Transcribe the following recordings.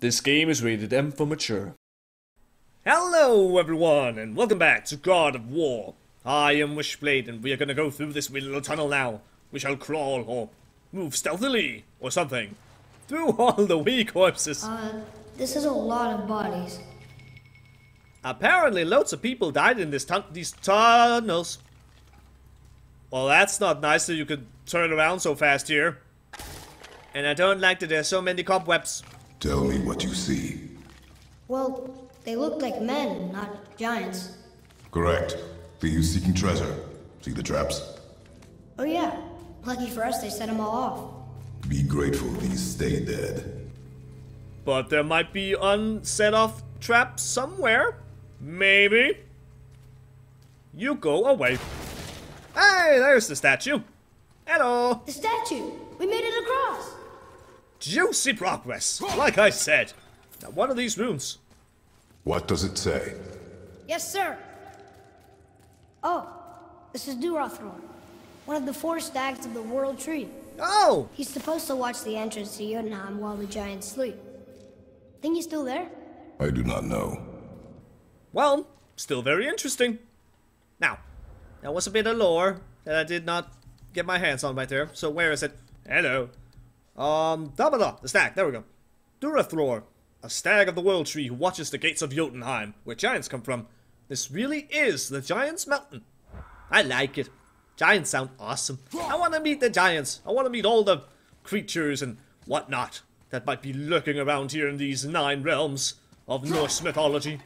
This game is rated M for mature. Hello everyone and welcome back to God of War. I am Wishblade and we are going to go through this wee little tunnel now. We shall crawl or move stealthily or something through all the wee corpses. This is a lot of bodies. Apparently loads of people died in these tunnels. Well, that's not nice that you could turn around so fast here. And I don't like that there's so many cobwebs. Tell me what you see. Well, they look like men, not giants. Correct. Thieves seeking treasure. See the traps? Oh yeah. Lucky for us, they set them all off. Be grateful these stay dead. But there might be unset off traps somewhere. Maybe. You go away. Hey, there's the statue. Hello. The statue. We made it across. Juicy progress, like I said. Now, what are these runes? What does it say? Yes, sir. Oh, this is Dúrathror, one of the four stags of the World Tree. Oh! He's supposed to watch the entrance to Jotunheim while the giants sleep. Think he's still there? I do not know. Well, still very interesting. Now, that was a bit of lore that I did not get my hands on right there. So where is it? Hello. The stag, there we go. Dúrathror, a stag of the World Tree who watches the gates of Jotunheim, where giants come from. This really is the Giants Mountain. I like it. Giants sound awesome. I want to meet the giants. I want to meet all the creatures and whatnot that might be lurking around here in these 9 realms of Norse mythology.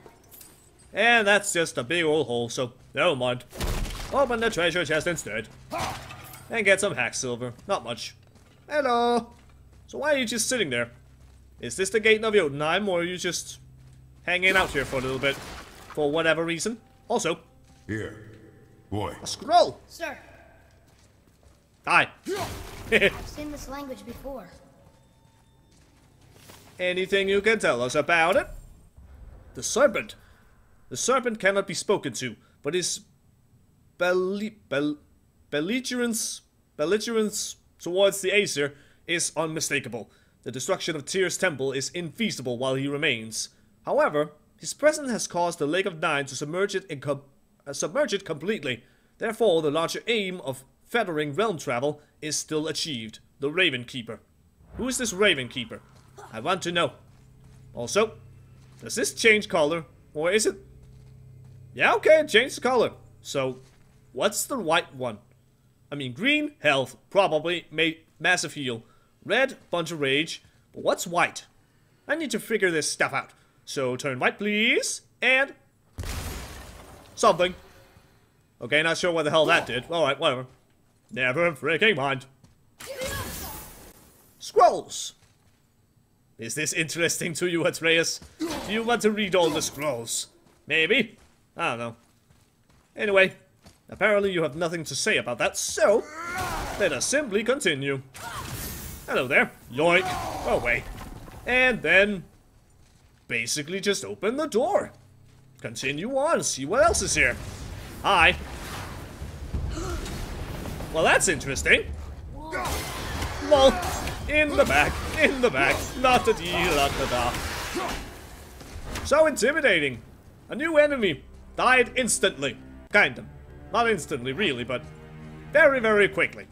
And that's just a big old hole, so never mind. Open the treasure chest instead. And get some hack silver. Not much. Hello. So why are you just sitting there? Is this the gate of Jotunheim, or are you just hanging out here for a little bit? For whatever reason. Also. Here. Boy. A scroll. Sir. Hi. I've seen this language before. Anything you can tell us about it? The serpent. The serpent cannot be spoken to, but his belligerence towards the Aesir is unmistakable. The destruction of Tyr's temple is infeasible while he remains. However, his presence has caused the Lake of Nine to submerge it completely. Therefore, the larger aim of feathering realm travel is still achieved. The Raven Keeper. Who is this Raven Keeper? I want to know. Also, does this change color? Or is it? Yeah, okay, it changed the color. So, what's the white one? I mean, green, health, probably, massive heal. Red, bunch of rage. But what's white? I need to figure this stuff out. So turn white, please, and something. Okay, not sure what the hell that did. Alright, whatever. Never freaking mind. Scrolls! Is this interesting to you, Atreus? Do you want to read all the scrolls? Maybe? I don't know. Anyway, apparently you have nothing to say about that, so let us simply continue. Hello there. Yoink. Go away. And then basically just open the door. Continue on, see what else is here. Hi. Well, that's interesting. Well, in the back. Not the dee, not the da. So intimidating. A new enemy. Died instantly. Kind of. Not instantly, really, but very, very quickly.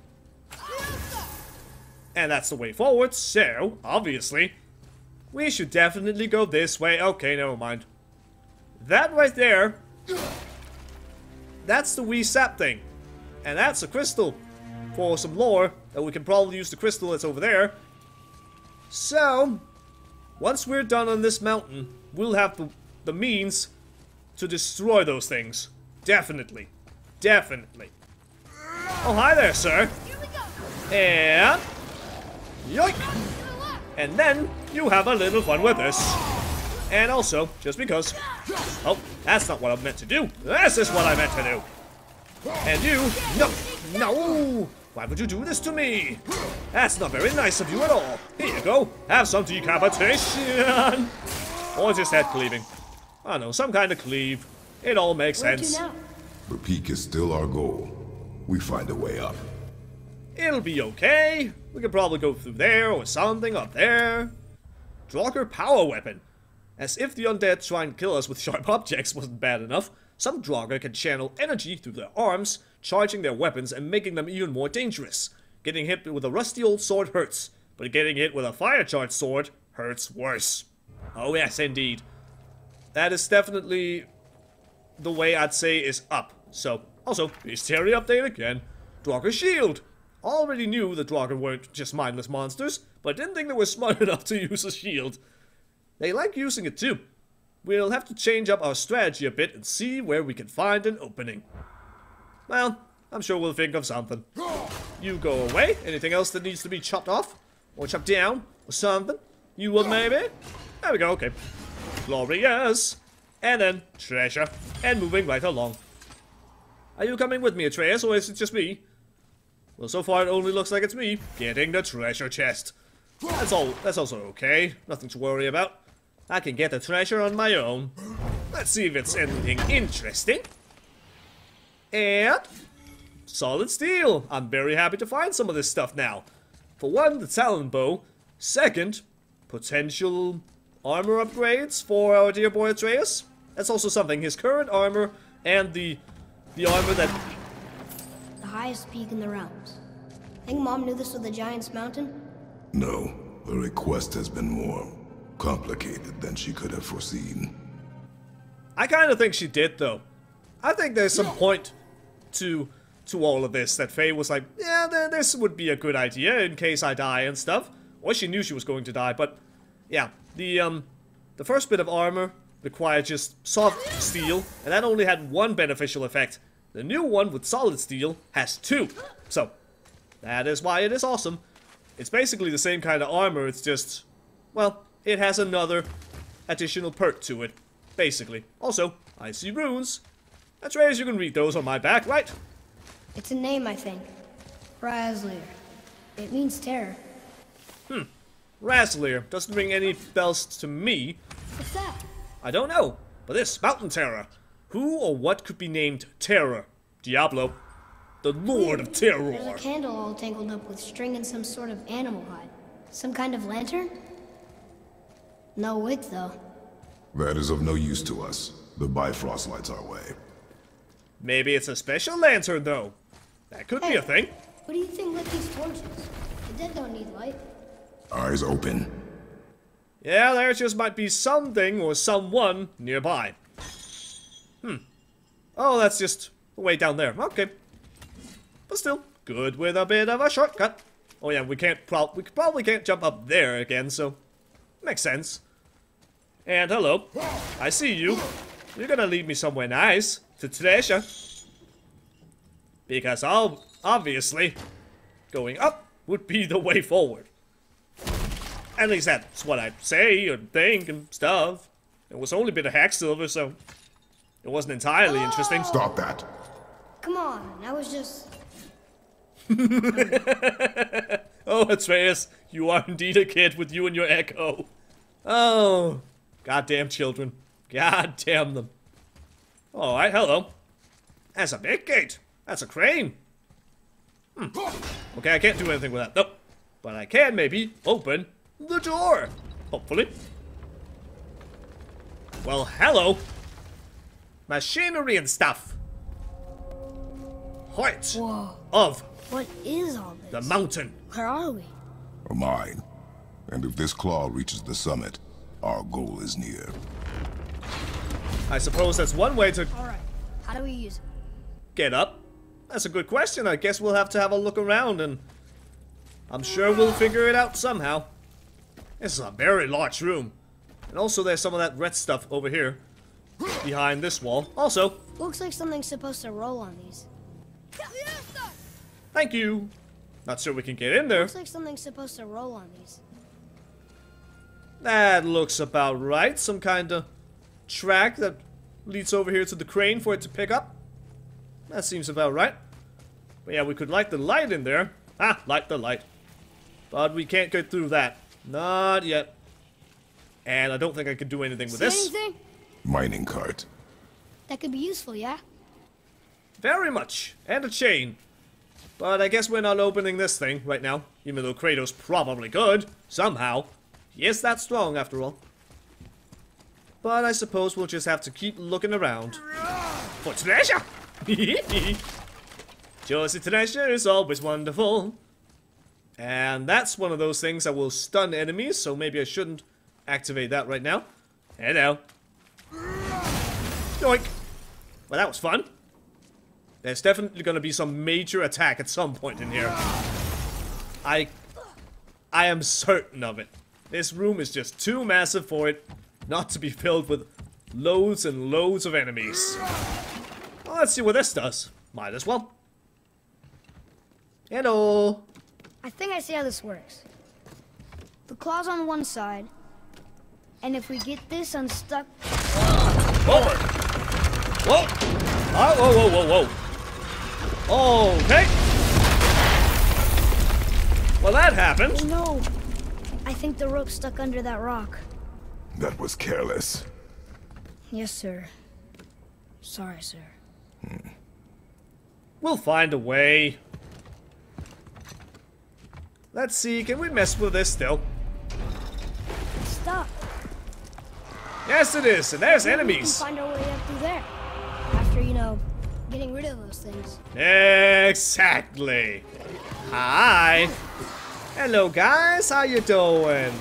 And that's the way forward, so, obviously, we should definitely go this way. Okay, never mind. That right there, that's the wee sap thing. And that's a crystal for some lore. And we can probably use the crystal that's over there. So, once we're done on this mountain, we'll have the means to destroy those things. Definitely. Definitely. Oh, hi there, sir. Here we go. And yoink! And then you have a little fun with this. And also, just because. Oh, that's not what I meant to do. This is what I meant to do. And you. No. No. Why would you do this to me? That's not very nice of you at all. Here you go. Have some decapitation. Or just head cleaving. I don't know, some kind of cleave. It all makes sense. The peak is still our goal. We find a way up. It'll be okay. We could probably go through there or something up there. Draugr power weapon. As if the undead try and kill us with sharp objects wasn't bad enough, some Draugr can channel energy through their arms, charging their weapons and making them even more dangerous. Getting hit with a rusty old sword hurts, but getting hit with a fire-charged sword hurts worse. Oh yes, indeed. That is definitely the way I'd say is up. So, also, Mystery update again. Draugr shield! Already knew the Draugr weren't just mindless monsters, but didn't think they were smart enough to use a shield. They like using it too. We'll have to change up our strategy a bit and see where we can find an opening. Well, I'm sure we'll think of something. You go away. Anything else that needs to be chopped off? Or chopped down? Or something? You will maybe? There we go, okay. Glorious! And then treasure. And moving right along. Are you coming with me, Atreus, or is it just me? Well, so far it only looks like it's me getting the treasure chest. That's also okay. Nothing to worry about. I can get the treasure on my own. Let's see if it's anything interesting. And solid steel. I'm very happy to find some of this stuff now. For one, the talon bow. Second, potential armor upgrades for our dear boy Atreus. That's also something. His current armor and the armor that... The highest peak in the realms. Think Mom knew this was the Giant's Mountain? No. The request has been more complicated than she could have foreseen. I kind of think she did, though. I think there's some point to all of this that Faye was like, yeah, this would be a good idea in case I die and stuff. Or she knew she was going to die, but yeah. The first bit of armor required just soft steel, and that only had one beneficial effect. The new one with solid steel has two. So, that is why it is awesome. It's basically the same kind of armor, it's just, well, it has another additional perk to it, basically. Also, I see runes. That's right, as you can read those on my back, right? It's a name, I think. Razsliér. It means terror. Hmm. Razsliér doesn't ring any bells to me. What's that? I don't know, but this, Mountain Terror. Who or what could be named Terror? Diablo, the Lord of Terror. There's a candle all tangled up with string and some sort of animal hide. Some kind of lantern? No wick, though. That is of no use to us. The Bifrost lights our way. Maybe it's a special lantern, though. That could be a thing. What do you think with these torches? The dead don't need light. Eyes open. Yeah, there just might be something or someone nearby. Hmm. Oh, that's just way down there. Okay. But still, good with a bit of a shortcut. Oh yeah, we probably can't jump up there again, so makes sense. And hello. I see you. You're gonna lead me somewhere nice to treasure. Because I'll obviously going up would be the way forward. At least that's what I say and think and stuff. It was only a bit of hack silver, so it wasn't entirely interesting. Stop that. Come on, I was just... Oh, Atreus, you are indeed a kid with you and your echo. Oh, goddamn children. Goddamn them. Alright, hello. That's a big gate. That's a crane. Hmm. Okay, I can't do anything with that. Nope. But I can maybe open the door. Hopefully. Well, hello. Machinery and stuff. Heart of... What is all this? The mountain. Where are we? A mine. And if this claw reaches the summit, our goal is near. I suppose that's one way to... Alright, how do we use it? Get up? That's a good question. I guess we'll have to have a look around and... I'm sure we'll figure it out somehow. This is a very large room. And also there's some of that red stuff over here. Behind this wall. Also... Looks like something's supposed to roll on these. Thank you. Not sure we can get in there. Looks like something's supposed to roll on these. That looks about right. Some kind of track that leads over here to the crane for it to pick up. That seems about right. But yeah, we could light the light in there. Ah, light the light. But we can't get through that. Not yet. And I don't think I could do anything with this. Anything? Mining cart. That could be useful, yeah? Very much. And a chain. But I guess we're not opening this thing right now. Even though Kratos probably could. Somehow. He is that strong, after all. But I suppose we'll just have to keep looking around for treasure! Josie treasure is always wonderful. And that's one of those things that will stun enemies, so maybe I shouldn't activate that right now. Hello. Yoink. Well, that was fun. There's definitely going to be some major attack at some point in here. I am certain of it. This room is just too massive for it not to be filled with loads and loads of enemies. Well, let's see what this does. Might as well. Hello. I think I see how this works. The claw's on one side, and if we get this unstuck... Forward! Whoa! Oh, whoa, whoa, whoa, whoa. Okay! Well, that happened. Oh, no. I think the rope's stuck under that rock. That was careless. Yes, sir. Sorry, sir. We'll find a way. Let's see, can we mess with this still? Stop. Yes, it is, and there's enemies. We can find our way up through there. After, you know, getting rid of those things. Exactly. Hi. Hello, guys. How you doing?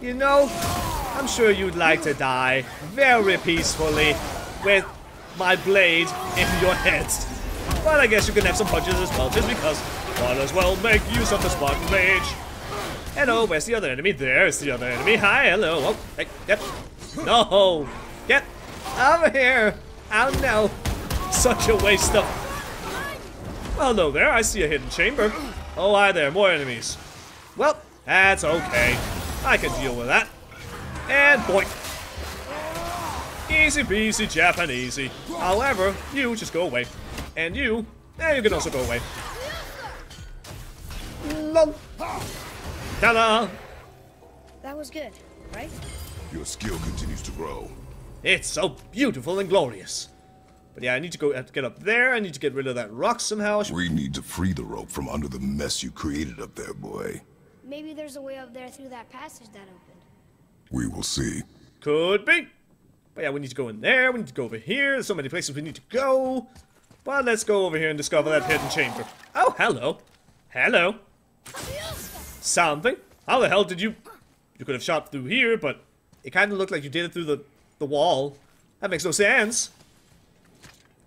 You know, I'm sure you'd like to die very peacefully with my blade in your head. But I guess you can have some punches as well, just because. Might as well make use of the Spartan Mage. Hello, where's the other enemy? There's the other enemy. Hi, hello. Oh, hey, yep. No. Get over here. Oh, no. Such a waste of... Well, hello there. I see a hidden chamber. Oh, hi there. More enemies. Well, that's okay. I can deal with that. And boink. Easy peasy Japanesey. However, you just go away. And you... Yeah, you can also go away. Lol. Ta-da! That was good, right? Your skill continues to grow. It's so beautiful and glorious. But yeah, I need to go get up there. I need to get rid of that rock somehow. We need to free the rope from under the mess you created up there, boy. Maybe there's a way up there through that passage that opened. We will see. Could be. But yeah, we need to go in there. We need to go over here. There's so many places we need to go. But let's go over here and discover that hidden chamber. Oh, hello. Hello. Something? How the hell did you... You could have shot through here, but it kind of looked like you did it through the wall. That makes no sense.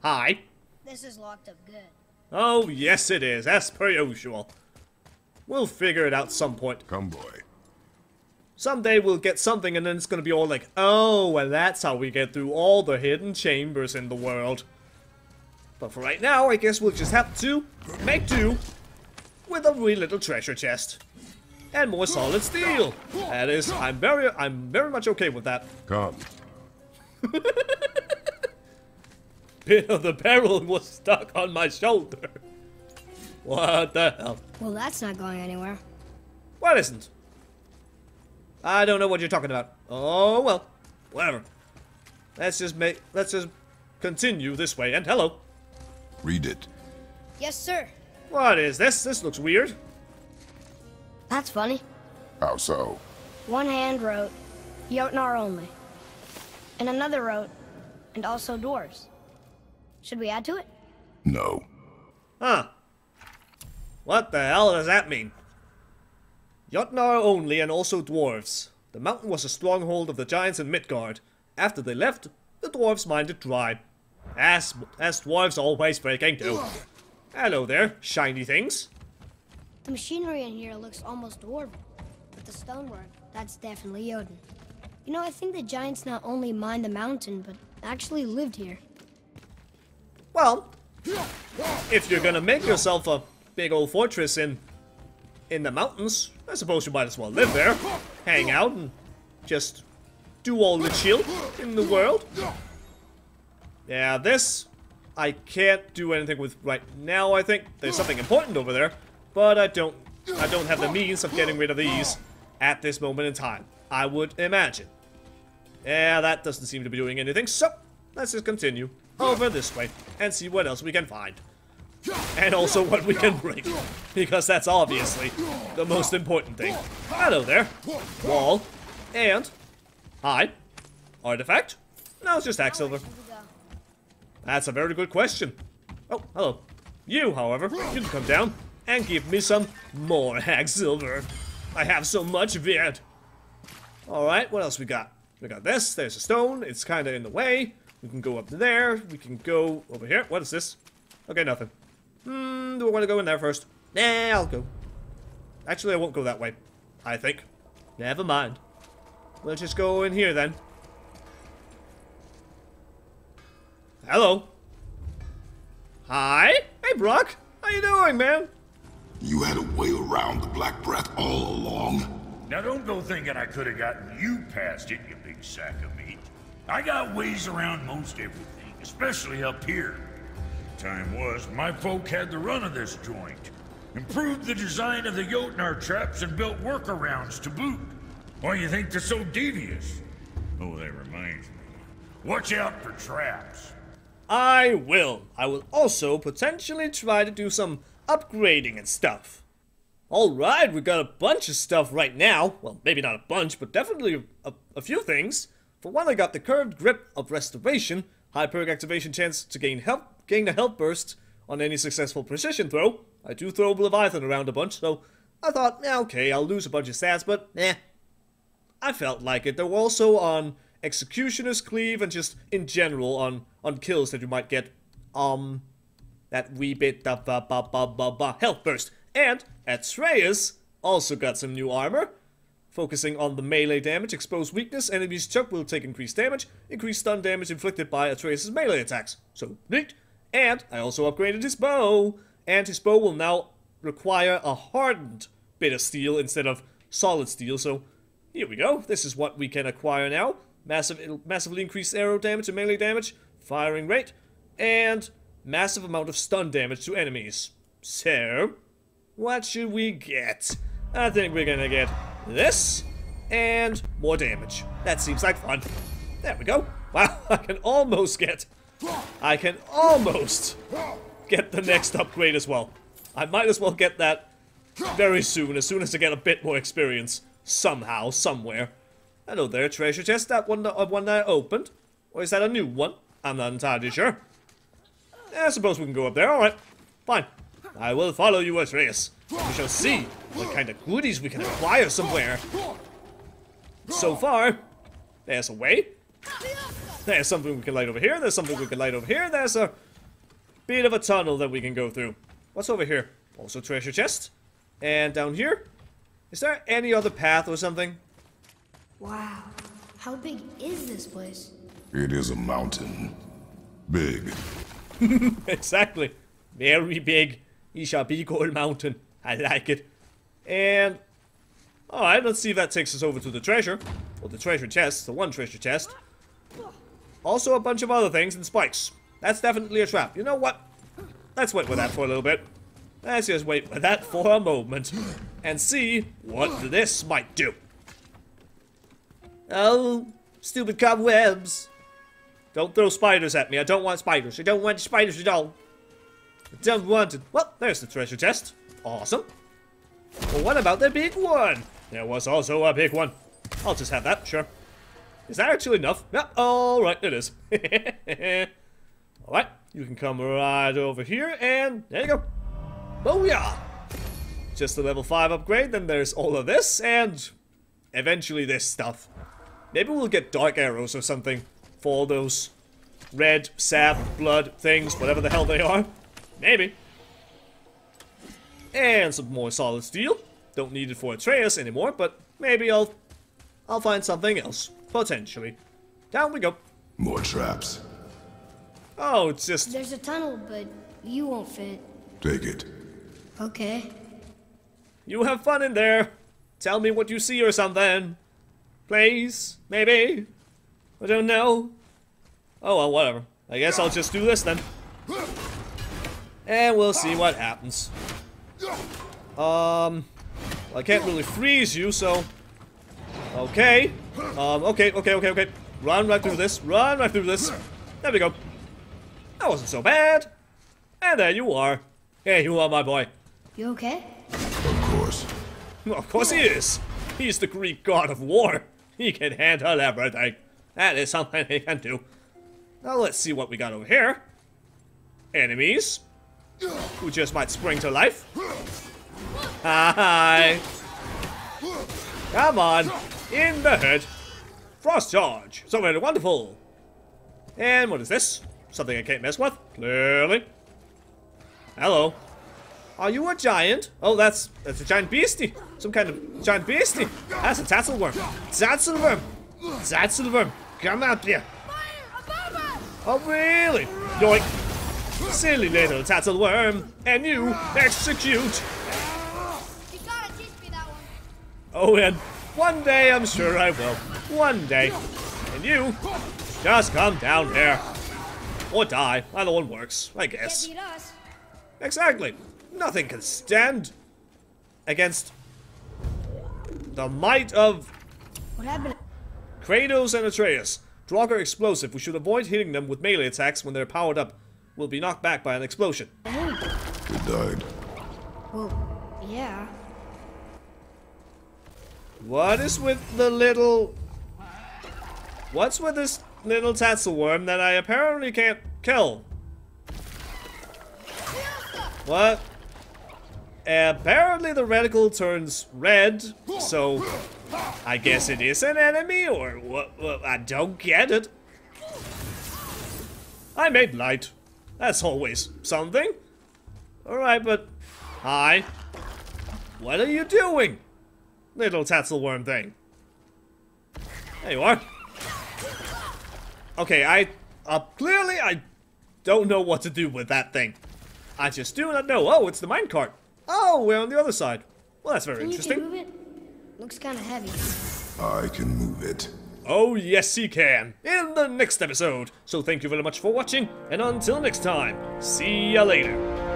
Hi. This is locked up good. Oh, yes it is, as per usual. We'll figure it out some point. Come, boy. Someday we'll get something and then it's going to be all like, oh, well that's how we get through all the hidden chambers in the world. But for right now, I guess we'll just have to make do with a wee little treasure chest. And more solid steel. That is, I'm very much okay with that. Come. Bit of the barrel was stuck on my shoulder. What the hell? Well, that's not going anywhere. What isn't? I don't know what you're talking about. Oh well. Whatever. Let's just continue this way. And hello. Read it. Yes, sir. What is this? This looks weird. That's funny. How so? One hand wrote, Jotnar only. And another wrote, and also dwarves. Should we add to it? No. Huh. What the hell does that mean? Jotnar only and also dwarves. The mountain was a stronghold of the giants in Midgard. After they left, the dwarves mined it dry. As dwarves always breaking do. Hello there, shiny things. The machinery in here looks almost dwarven, but the stonework, that's definitely Odin. You know, I think the giants not only mined the mountain, but actually lived here. Well, if you're gonna make yourself a big old fortress in the mountains, I suppose you might as well live there, hang out, and just do all the chill in the world. Yeah, this... I can't do anything with right now, I think. There's something important over there, but I don't have the means of getting rid of these at this moment in time, I would imagine. Yeah, that doesn't seem to be doing anything, so let's just continue over this way and see what else we can find. And also what we can break, because that's obviously the most important thing. Hello there. Wall. And hide. Artifact? No, it's just Hack Silver. That's a very good question. Oh, hello. You, however, you can come down and give me some more Hack Silver. I have so much of it. Alright, what else we got? We got this. There's a stone. It's kind of in the way. We can go up there. We can go over here. What is this? Okay, nothing. Hmm, do I want to go in there first? Nah, I'll go. Actually, I won't go that way, I think. Never mind. We'll just go in here then. Hello. Hi. Hey, Brock. How you doing, man? You had a way around the Black Breath all along. Now don't go thinking I could have gotten you past it, you big sack of meat. I got ways around most everything, especially up here. Time was, my folk had the run of this joint. Improved the design of the Jotnar traps and built workarounds to boot. Why do you think they're so devious? Oh, that reminds me. Watch out for traps. I will. I will also potentially try to do some upgrading and stuff. Alright, we got a bunch of stuff right now. Well, maybe not a bunch, but definitely a few things. For one, I got the curved grip of restoration. High perk activation chance to gain a health burst on any successful precision throw. I do throw Leviathan around a bunch, so I thought, yeah, okay, I'll lose a bunch of stats, but eh. I felt like it. They were also on Executioner's Cleave and just in general on kills that you might get, that wee bit health burst. And Atreus also got some new armor, focusing on the melee damage, exposed weakness, enemies chuck will take increased damage, increased stun damage inflicted by Atreus' melee attacks. So, neat. And I also upgraded his bow, and his bow will now require a hardened bit of steel instead of solid steel, so here we go. This is what we can acquire now. Massively increased arrow damage and melee damage, firing rate, and massive amount of stun damage to enemies. So, what should we get? I think we're gonna get this, and more damage. That seems like fun. There we go. Wow, I can almost get the next upgrade as well. I might as well get that very soon as I get a bit more experience. Somehow, somewhere. Hello there, treasure chest. That one that I opened. Or is that a new one? I'm not entirely sure. I suppose we can go up there. Alright. Fine. I will follow you, Atreus. We shall see what kind of goodies we can acquire somewhere. So far, there's a way. There's something we can light over here. There's something we can light over here. There's a bit of a tunnel that we can go through. What's over here? Also treasure chest. And down here. Is there any other path or something? Wow. How big is this place? It is a mountain. Big. Exactly. Very big. It shall be called mountain. I like it. And alright, let's see if that takes us over to the treasure. Or the treasure chest. The one treasure chest. Also a bunch of other things and spikes. That's definitely a trap. You know what? Let's wait with that for a little bit. Let's just wait for that for a moment and see what this might do. Oh, stupid cobwebs. Don't throw spiders at me. I don't want spiders. I don't want spiders at all. I don't want it. Well, there's the treasure chest. Awesome. Well, what about the big one? There was also a big one. I'll just have that, sure. Is that actually enough? Yeah, alright, it is. Alright, you can come right over here and there you go. Booyah! Just a level 5 upgrade, then there's all of this, and eventually this stuff. Maybe we'll get dark arrows or something for those red, sap, blood things, whatever the hell they are. Maybe. And some more solid steel. Don't need it for Atreus anymore, but maybe I'll find something else. Potentially. Down we go. More traps. Oh, it's just... There's a tunnel, but you won't fit. Take it. Okay. You have fun in there. Tell me what you see or something. Please. Maybe. I don't know. Oh, well, whatever. I guess I'll just do this then. And we'll see what happens. I can't really freeze you, so... Okay. Okay. Run right through this. Run right through this. There we go. That wasn't so bad. And there you are. Hey, you are my boy. You okay? Of course. Well, of course he is. He's the Greek god of war. He can handle everything. That is something he can do. Now let's see what we got over here. Enemies, who just might spring to life. Hi. Come on, in the head. Frost charge, so very wonderful. And what is this? Something I can't mess with, clearly. Hello. Are you a giant? Oh, that's a giant beastie. Some kind of giant beastie. That's a tassel worm. Tassel worm. Tassel worm. Come out here. Oh, really? Yoink. Silly little tassel worm. And you execute. You gotta teach me that one. Oh, and one day I'm sure I will. One day. And you just come down here. Or die. Either one works, I guess. Can't beat us. Exactly. Nothing can stand against the might of what happened? Kratos and Atreus. Draugr explosive. We should avoid hitting them with melee attacks when they're powered up. We'll be knocked back by an explosion. You died. Well, yeah. What is with the little... What's with this little tassel worm that I apparently can't kill? What? Apparently the reticle turns red, so I guess it is an enemy, or what? I don't get it. I made light. That's always something. Alright, but... Hi. What are you doing? Little tassel worm thing. There you are. Okay, clearly I don't know what to do with that thing. I just do not know. Oh, it's the minecart. Oh, we're on the other side. Well, that's very interesting. Can you move it? Looks kind of heavy. I can move it. Oh, yes, he can. In the next episode. So thank you very much for watching, and until next time, see ya later.